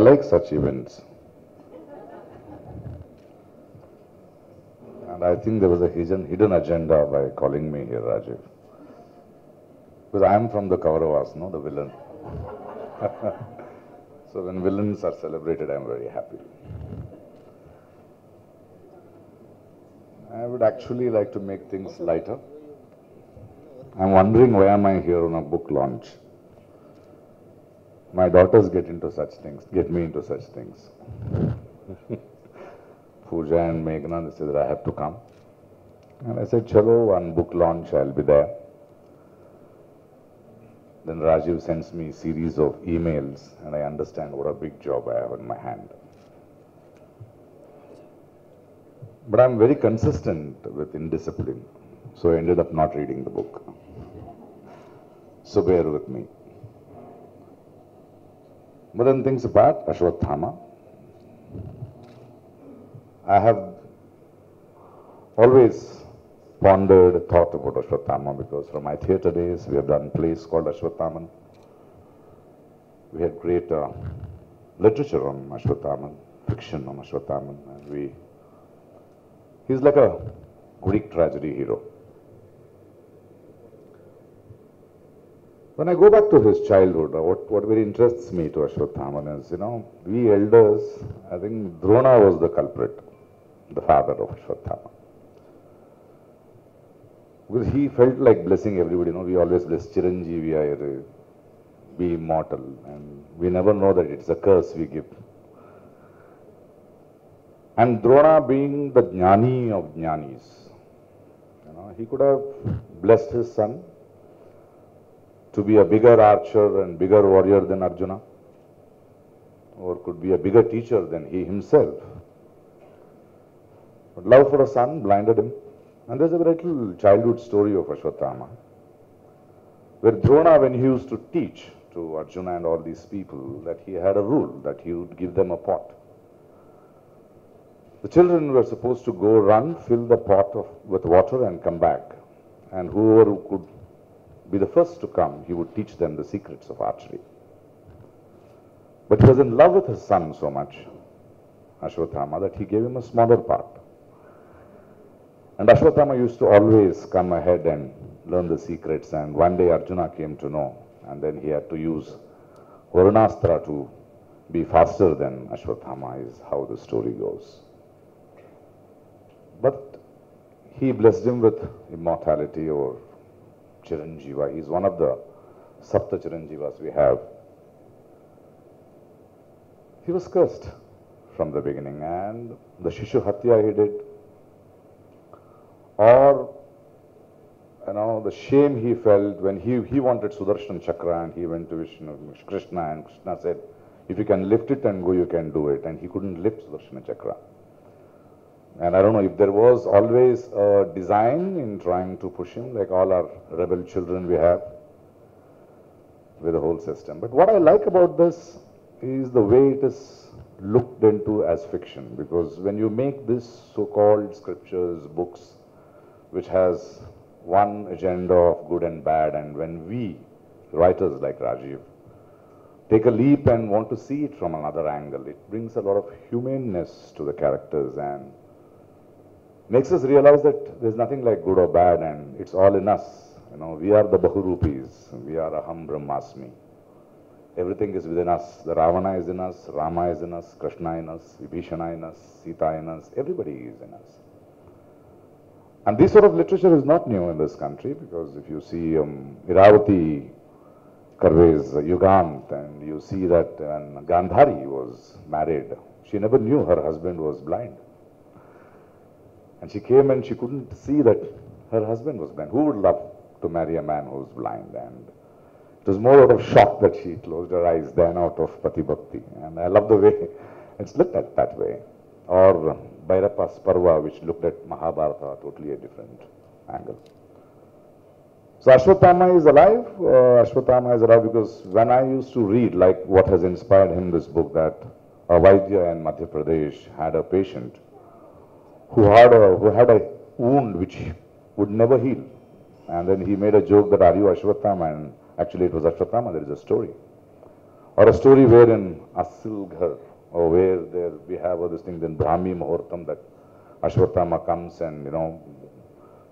like such events. And I think there was a hidden agenda by calling me here, Rajiv. Because I am from the Kauravas, no, the villain. So when villains are celebrated, I am very happy. I would actually like to make things lighter. I'm wondering why am I here on a book launch? My daughters get me into such things. Pooja and Meghna, they said that I have to come. And I said, chalo, on book launch, I'll be there. Then Rajiv sends me a series of emails and I understand what a big job I have in my hand. But I'm very consistent with indiscipline. So I ended up not reading the book. So bear with me. But then things apart, Ashwatthama. I have always pondered, thought about Ashwatthaman because from my theatre days we have done plays called Ashwatthaman. We had great literature on Ashwatthaman, fiction on Ashwatthaman, and he's like a Greek tragedy hero. When I go back to his childhood, what very interests me to Ashwatthaman is, we elders, I think Drona was the culprit, the father of Ashwatthaman. Because he felt like blessing everybody, we always bless Chiranjeeva, be immortal, and we never know that it's a curse we give. And Drona being the Jnani of Jnanis, he could have blessed his son to be a bigger archer and bigger warrior than Arjuna, or could be a bigger teacher than he himself. But love for a son blinded him. And there's a very little childhood story of Ashwatthaman, where Drona, when he used to teach to Arjuna and all these people, that he had a rule that he would give them a pot. The children were supposed to go run, fill the pot with water and come back. And whoever could be the first to come, he would teach them the secrets of archery. But he was in love with his son so much, Ashwatthaman, that he gave him a smaller part. And Ashwatthaman used to always come ahead and learn the secrets, and one day Arjuna came to know, and then he had to use Varunastra to be faster than Ashwatthaman, is how the story goes. But he blessed him with immortality or Chiranjeeva. He's one of the Sapta Chiranjivas we have. He was cursed from the beginning, and the Shishu Hatya he did, or the shame he felt when he wanted Sudarshan Chakra and he went to Krishna, and Krishna said, if you can lift it and go, you can do it, and he couldn't lift Sudarshan Chakra. And I don't know if there was always a design in trying to push him, like all our rebel children we have with the whole system. But what I like about this is the way it is looked into as fiction, because when you make this so-called scriptures, books, which has one agenda of good and bad, and when we, writers like Rajiv, take a leap and want to see it from another angle, it brings a lot of humaneness to the characters and makes us realize that there's nothing like good or bad and it's all in us. We are the Bahurupis, we are Aham Brahmasmi. Everything is within us. The Ravana is in us, Rama is in us, Krishna in us, Ibhishana in us, Sita in us, everybody is in us. And this sort of literature is not new in this country, because if you see Iravati Karve's Yuganth, and you see that Gandhari was married. She never knew her husband was blind. And she came and she couldn't see that her husband was blind. Who would love to marry a man who's blind? And it was more out of shock that she closed her eyes than out of patibhakti. And I love the way it's looked at that way. Or Parva, which looked at Mahabharata, totally a different angle. So Ashwatthaman is alive. Ashwatthaman is alive because when I used to read, like what has inspired him this book, that Avaidya in Madhya Pradesh had a patient who had a wound which would never heal. And then he made a joke that, are you Ashwatthaman? And actually it was Ashwatthaman, there is a story. Or a story where in Asilghar, or where there we have all this thing, then Brahmi Mahortam, that Ashwatthama comes and, you know,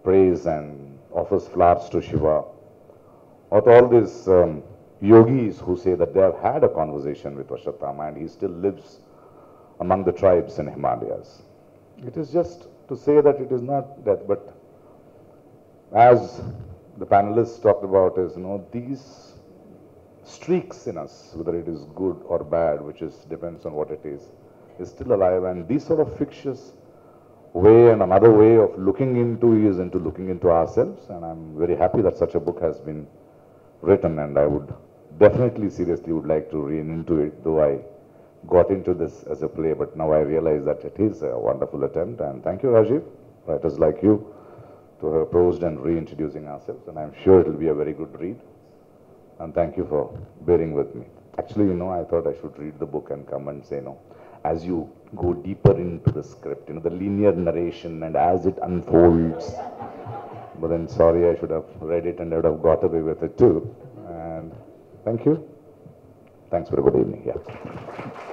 prays and offers flowers to Shiva. Or all these yogis who say that they have had a conversation with Ashwatthaman and he still lives among the tribes in Himalayas. It is just to say that it is not death, but as the panelists talked about is, you know, these streaks in us, whether it is good or bad, which is depends on what it is still alive. And these sort of fictitious way and another way of looking into is into looking into ourselves. And I'm very happy that such a book has been written, and I would definitely seriously would like to read into it, though I got into this as a play, but now I realize that it is a wonderful attempt. And thank you, Rajiv, writers like you, to have approached and reintroducing ourselves, and I'm sure it will be a very good read. And thank you for bearing with me. Actually, you know, I thought I should read the book and come and say no. As you go deeper into the script, you know, the linear narration and as it unfolds. But then, sorry, I should have read it and I would have got away with it too. And thank you. Thanks for a good evening. Yeah.